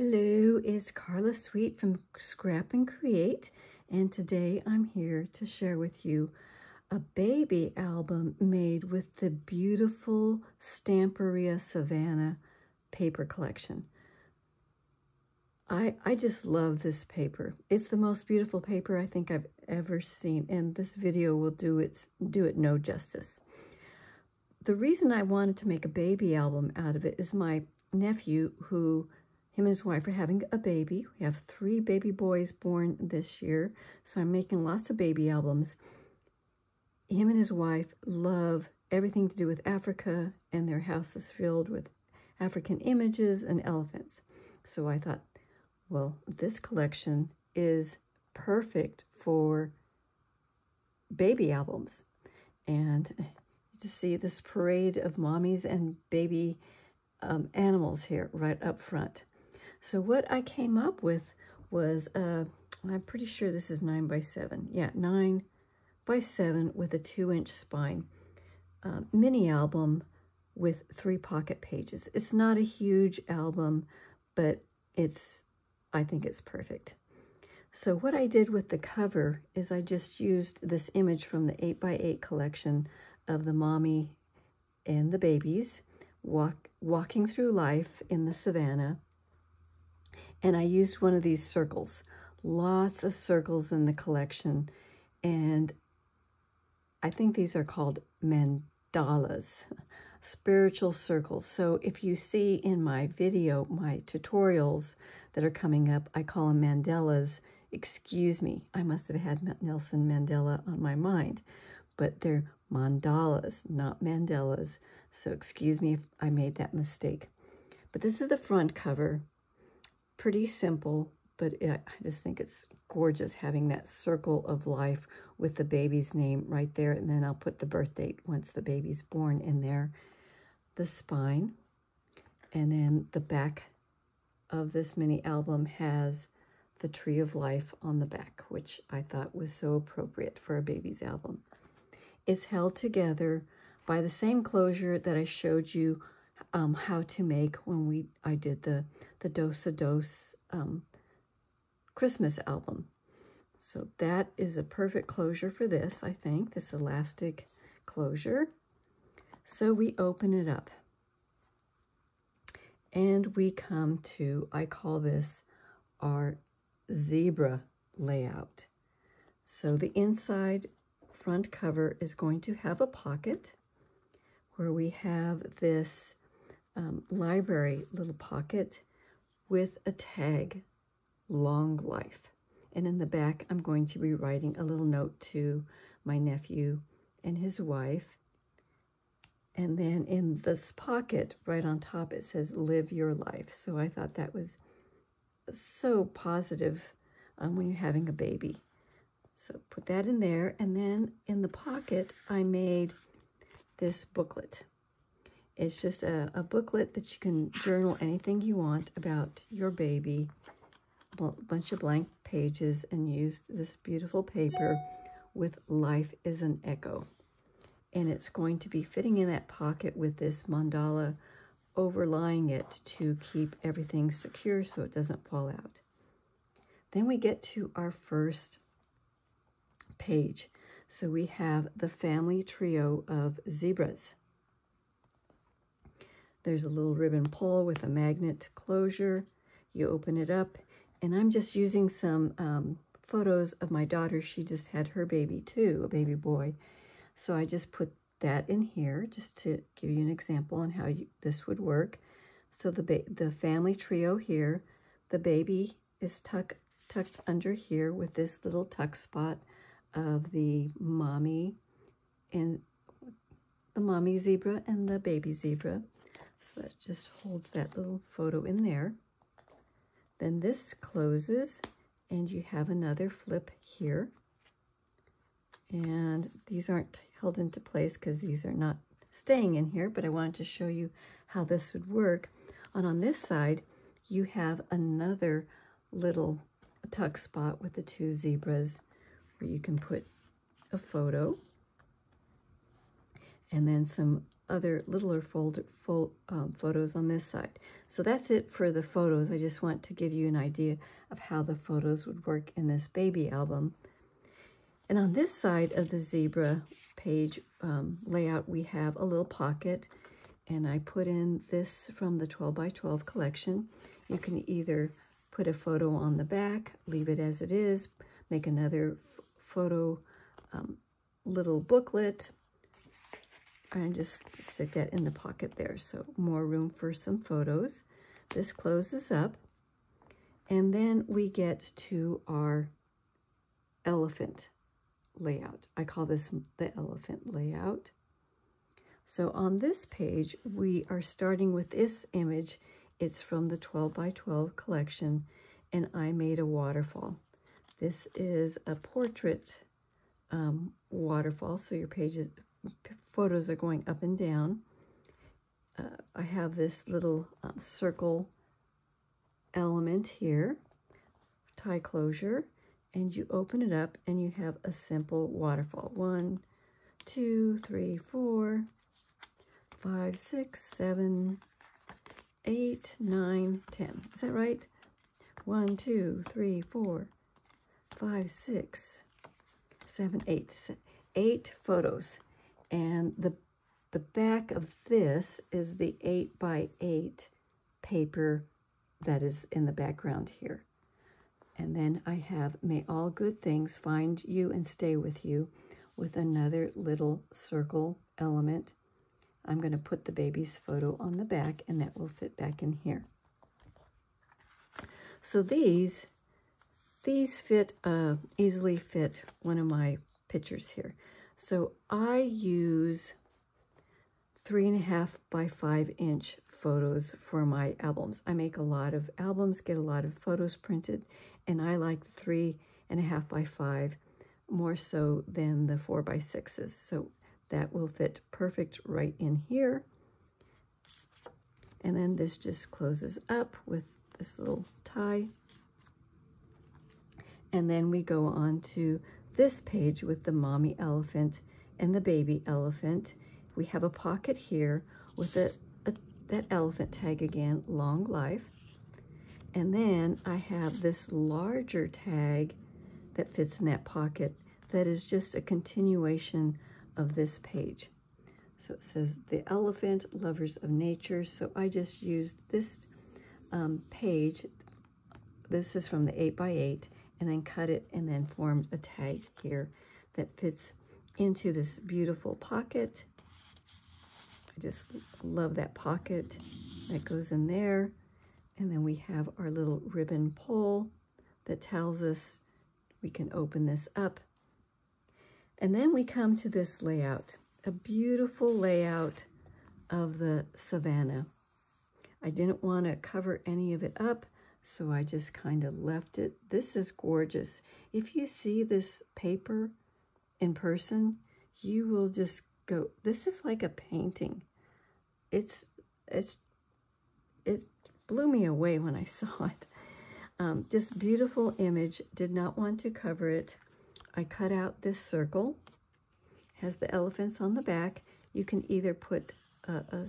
Hello, it's Carla Sweet from Scrap and Create, and today I'm here to share with you a baby album made with the beautiful Stamperia Savannah paper collection. I just love this paper. It's the most beautiful paper I think I've ever seen, and this video will do it no justice. The reason I wanted to make a baby album out of it is my nephew, him and his wife are having a baby. We have 3 baby boys born this year, so I'm making lots of baby albums. Him and his wife love everything to do with Africa, and their house is filled with African images and elephants. So I thought, well, this collection is perfect for baby albums. And you just see this parade of mommies and baby animals here right up front. So what I came up with was, I'm pretty sure this is 9 by 7. Yeah, 9 by 7 with a 2-inch spine. Mini album with 3 pocket pages. It's not a huge album, but I think it's perfect. So what I did with the cover is I just used this image from the 8 by 8 collection of the mommy and the babies walking through life in the savannah. And I used one of these circles, lots of circles in the collection. And I think these are called mandalas, spiritual circles. So if you see in my video, my tutorials that are coming up, I call them mandalas. Excuse me, I must have had Nelson Mandela on my mind, but they're mandalas, not mandalas. So excuse me if I made that mistake. But this is the front cover. Pretty simple, but I just think it's gorgeous having that circle of life with the baby's name right there. And then I'll put the birth date once the baby's born in there. The spine. And then the back of this mini album has the tree of life on the back, which I thought was so appropriate for a baby's album. It's held together by the same closure that I showed you how to make when I did the Dos a Dos Christmas album. So that is a perfect closure for this, I think, this elastic closure. So we open it up. And we come to, I call this our zebra layout. So the inside front cover is going to have a pocket where we have this library little pocket with a tag, long life. And in the back, I'm going to be writing a little note to my nephew and his wife. And then in this pocket, right on top, it says, live your life. So I thought that was so positive when you're having a baby. So put that in there. And then in the pocket, I made this booklet. It's just a booklet that you can journal anything you want about your baby, a bunch of blank pages, and use this beautiful paper with life is an echo. And it's going to be fitting in that pocket with this mandala overlying it to keep everything secure so it doesn't fall out. Then we get to our first page. So we have the family trio of zebras. There's a little ribbon pull with a magnet closure. You open it up, and I'm just using some photos of my daughter. She just had her baby too, a baby boy. So I just put that in here just to give you an example on how this would work. So the family trio here, the baby is tucked under here with this little tuck spot of the mommy and the mommy zebra and the baby zebra. So that just holds that little photo in there. Then this closes and you have another flip here. And these aren't held into place because these are not staying in here, but I wanted to show you how this would work. And on this side, you have another little tuck spot with the 2 zebras where you can put a photo. and then some other littler photos on this side. So that's it for the photos. I just want to give you an idea of how the photos would work in this baby album. And on this side of the zebra page layout, we have a little pocket, and I put in this from the 12 by 12 collection. You can either put a photo on the back, leave it as it is, make another photo little booklet, and just stick that in the pocket there. So more room for some photos. This closes up, and then we get to our elephant layout. I call this the elephant layout. So on this page, we are starting with this image. It's from the 12 by 12 collection, and I made a waterfall. This is a portrait waterfall, so your pages, photos are going up and down. I have this little circle element here, tie closure, and you open it up and you have a simple waterfall. 1, 2, 3, 4, 5, 6, 7, 8, 9, 10. Is that right? 1, 2, 3, 4, 5, 6, 7, 8. 8 photos. And the back of this is the 8 by 8 paper that is in the background here. And then I have "May all good things find you and stay with you" with another little circle element. I'm going to put the baby's photo on the back, and that will fit back in here. So these fit easily fit one of my pictures here. So I use 3.5 by 5 inch photos for my albums. I make a lot of albums, get a lot of photos printed, and I like 3.5 by 5 more so than the 4 by 6s. So that will fit perfect right in here. And then this just closes up with this little tie. And then we go on to this page with the mommy elephant and the baby elephant. We have a pocket here with that elephant tag again, long life. And then I have this larger tag that fits in that pocket that is just a continuation of this page. So it says "The Elephant, Lovers of Nature." So I just used this page. This is from the 8 by 8, and then cut it and then formed a tag here that fits into this beautiful pocket. I just love that pocket that goes in there. And then we have our little ribbon pull that tells us we can open this up. And then we come to this layout, a beautiful layout of the savannah. I didn't want to cover any of it up, so I just kind of left it. This is gorgeous. If you see this paper in person, you will just go, this is like a painting. It blew me away when I saw it. This beautiful image, did not want to cover it. I cut out this circle, has the elephants on the back. You can either put a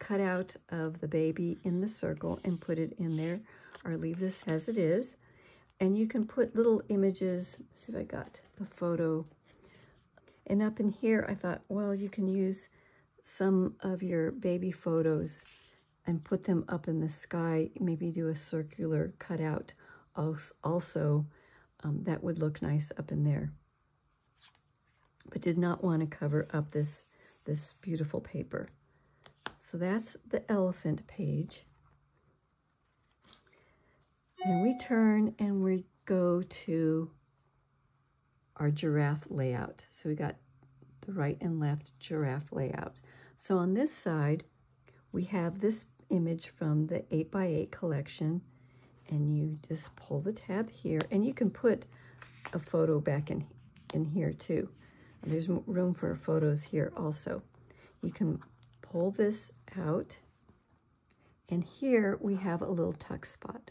cutout of the baby in the circle and put it in there, or leave this as it is. And you can put little images. Let's see if I got the photo. And up in here, I thought, well, you can use some of your baby photos and put them up in the sky, maybe do a circular cutout also. That would look nice up in there, but did not want to cover up this beautiful paper. So that's the elephant page. And we turn and we go to our giraffe layout. So we got the right and left giraffe layout. So on this side, we have this image from the 8 by 8 collection, and you just pull the tab here, and you can put a photo back in here too. And there's room for photos here also. You can pull this out, and here we have a little tuck spot.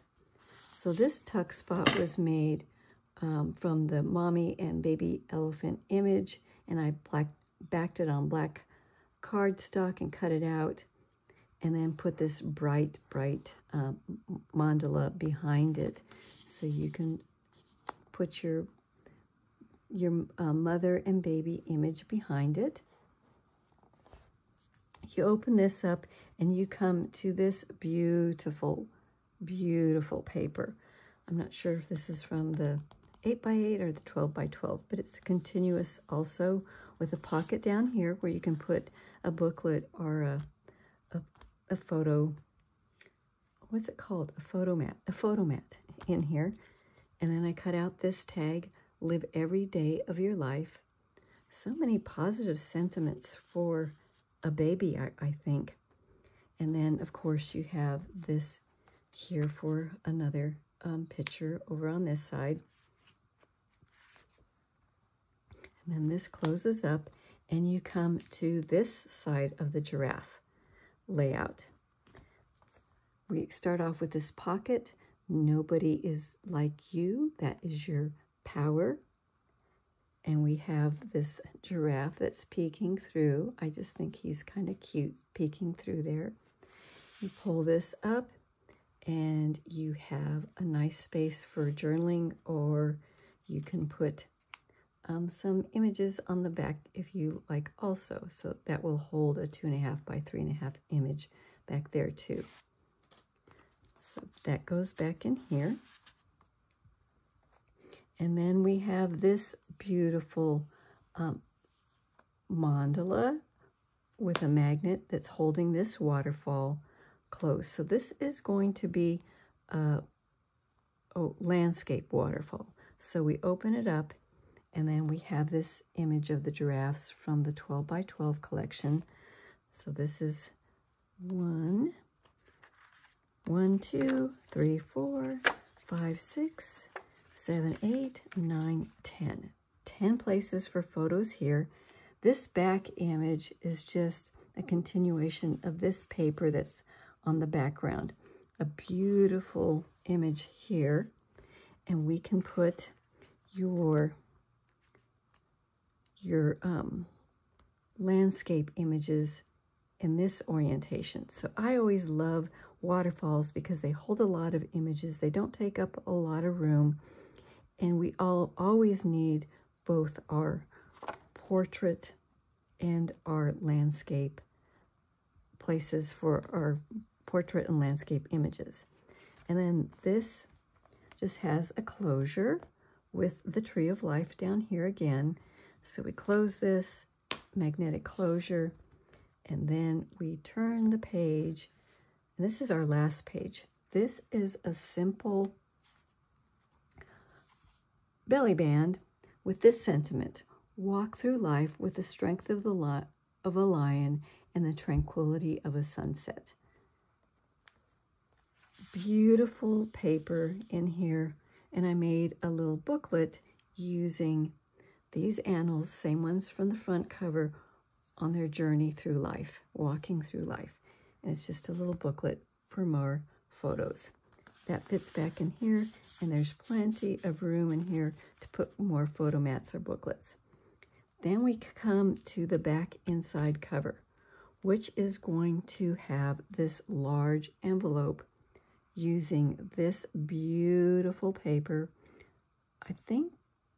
So this tuck spot was made from the mommy and baby elephant image, and I backed it on Black cardstock and cut it out, and then put this bright, bright mandala behind it. So you can put your mother and baby image behind it. You open this up and you come to this beautiful, beautiful paper. I'm not sure if this is from the 8x8 or the 12x12, but it's continuous also with a pocket down here where you can put a booklet or a photo, what's it called? A photo mat in here. And then I cut out this tag, live every day of your life. So many positive sentiments for a baby, I think. And then of course you have this here for another picture over on this side. And then this closes up and you come to this side of the giraffe layout. We start off with this pocket. Nobody is like you. That is your power. And we have this giraffe that's peeking through. I just think he's kind of cute peeking through there. You pull this up and you have a nice space for journaling, or you can put some images on the back if you like also. So that will hold a 2.5 by 3.5 image back there too. So that goes back in here. And then we have this beautiful mandala with a magnet that's holding this waterfall close. So this is going to be a landscape waterfall. So we open it up, and then we have this image of the giraffes from the 12x12 collection. So this is 1, 1, 2, 3, 4, 5, 6, 7, 8, 9, 10. 10 places for photos here. This back image is just a continuation of this paper that's on the background. A beautiful image here. And we can put your landscape images in this orientation. So I always love waterfalls because they hold a lot of images. They don't take up a lot of room. And we all always need both our portrait and our landscape places for our portrait and landscape images. And then this just has a closure with the tree of life down here again. So we close this magnetic closure, and then we turn the page. And this is our last page. This is a simple belly band with this sentiment: walk through life with the strength of a lion and the tranquility of a sunset. Beautiful paper in here. And I made a little booklet using these animals, same ones from the front cover, on their journey through life, walking through life. And it's just a little booklet for more photos. That fits back in here, and there's plenty of room in here to put more photo mats or booklets. Then we come to the back inside cover, which is going to have this large envelope using this beautiful paper.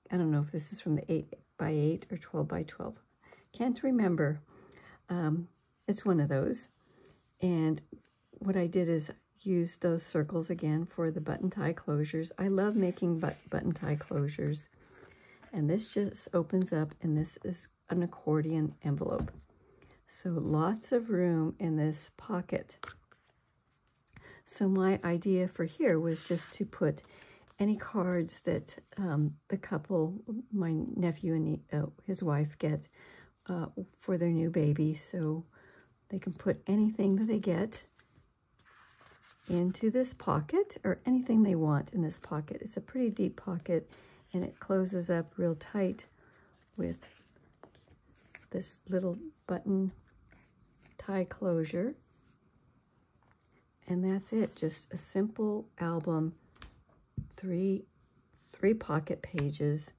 I don't know if this is from the 8x8 or 12x12. Can't remember. It's one of those. And what I did is use those circles again for the button tie closures. I love making button tie closures. And this just opens up, and this is an accordion envelope. So lots of room in this pocket. So my idea for here was just to put any cards that the couple, my nephew and his wife, get for their new baby. So they can put anything that they get into this pocket, or anything they want in this pocket. It's a pretty deep pocket, and it closes up real tight with this little button tie closure. And that's it, just a simple album. Three pocket pages.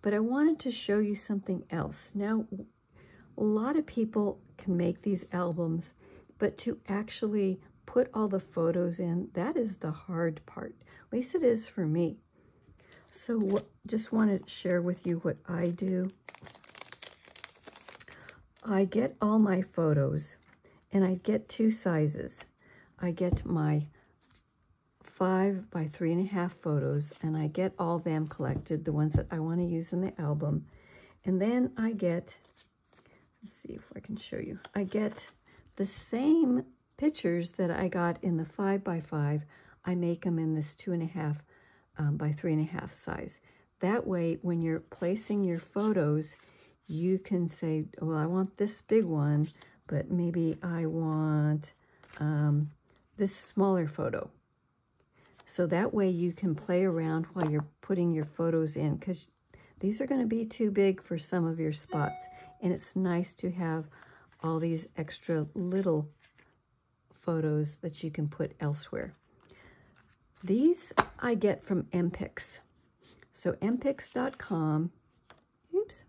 But I wanted to show you something else. Now, A lot of people can make these albums, but to actually put all the photos in, that is the hard part. At least it is for me. So just want to share with you what I do. I get all my photos, and I get two sizes. I get my 5 by 3.5 photos, and I get all them collected, the ones that I want to use in the album. And then I get, let's see if I can show you, I get the same pictures that I got in the 5 by 5. I make them in this 2.5 by 3.5 size. That way, when you're placing your photos, you can say, well, I want this big one, but maybe I want this smaller photo. So that way you can play around while you're putting your photos in, because these are going to be too big for some of your spots. And it's nice to have all these extra little photos that you can put elsewhere. These I get from MPix. So MPix.com, oops,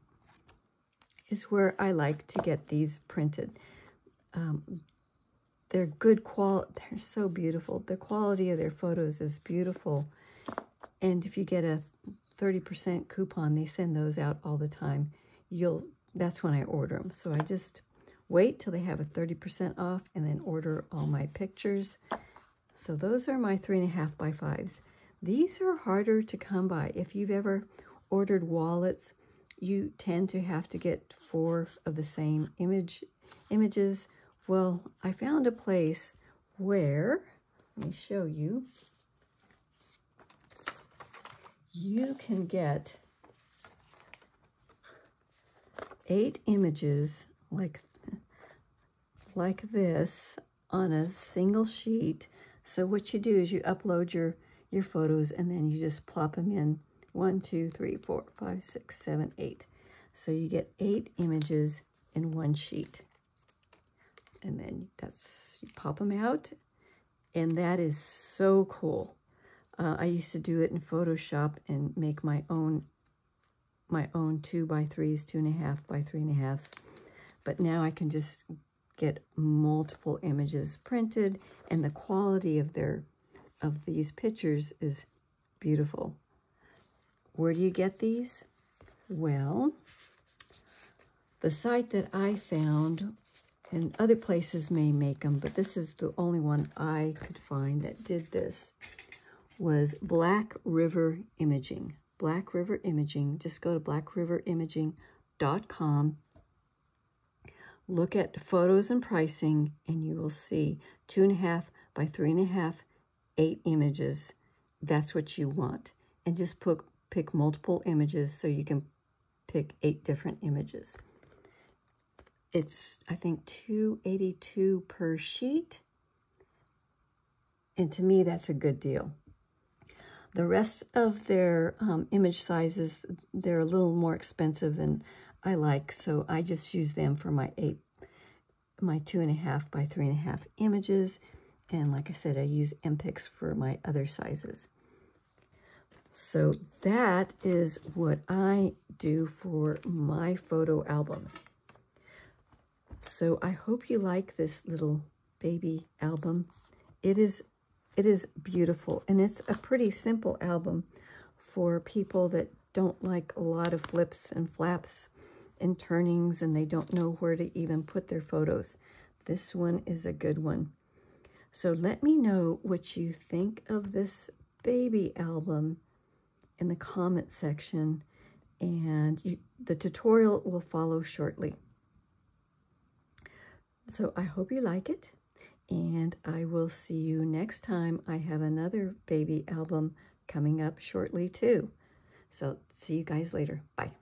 is where I like to get these printed. They're good quality, they're so beautiful. The quality of their photos is beautiful. And if you get a 30% coupon, they send those out all the time. That's when I order them. So I just wait till they have a 30% off and then order all my pictures. So those are my 3.5 by 5s. These are harder to come by. If you've ever ordered wallets, you tend to have to get 4 of the same images. Well, I found a place where, let me show you, you can get 8 images like this on a single sheet. So what you do is you upload your photos, and then you just plop them in. 1, 2, 3, 4, 5, 6, 7, 8. So you get 8 images in one sheet. And then you pop them out, and that is so cool. I used to do it in Photoshop and make my own 2 by 3s, 2.5 by 3.5s. But now I can just get multiple images printed, and the quality of these pictures is beautiful. Where do you get these? Well, the site that I found, and other places may make them, but this is the only one I could find that did this, was Black River Imaging. Black River Imaging. Just go to blackriverimaging.com. Look at photos and pricing, and you will see 2.5 by 3.5, 8 images. That's what you want. And just pick multiple images, so you can pick 8 different images. It's, I think, $2.82 per sheet. And to me, that's a good deal. The rest of their image sizes, they're a little more expensive than I like, so I just use them for my 2.5 by 3.5 images. And like I said, I use MPix for my other sizes. So that is what I do for my photo albums. So I hope you like this little baby album. It is beautiful, and it's a pretty simple album for people that don't like a lot of flips and flaps and turnings, and they don't know where to even put their photos. This one is a good one. So let me know what you think of this baby album in the comment section, and the tutorial will follow shortly. So I hope you like it, and I will see you next time. I have another baby album coming up shortly too. So see you guys later. Bye.